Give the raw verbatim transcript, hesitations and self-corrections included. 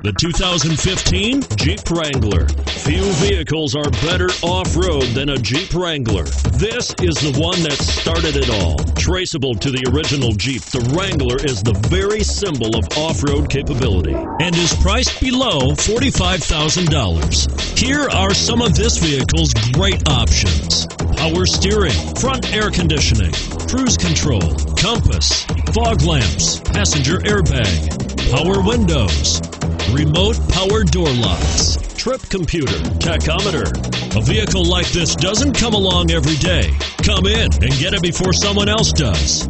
The two thousand fifteen Jeep Wrangler. Few vehicles are better off-road than a Jeep Wrangler. This is the one that started it all. Traceable to the original Jeep, the Wrangler is the very symbol of off-road capability and is priced below forty-five thousand dollars. Here are some of this vehicle's great options: power steering, front air conditioning, cruise control, compass, fog lamps, passenger airbag, power windows, remote power door locks, trip computer, tachometer. A vehicle like this doesn't come along every day. Come in and get it before someone else does.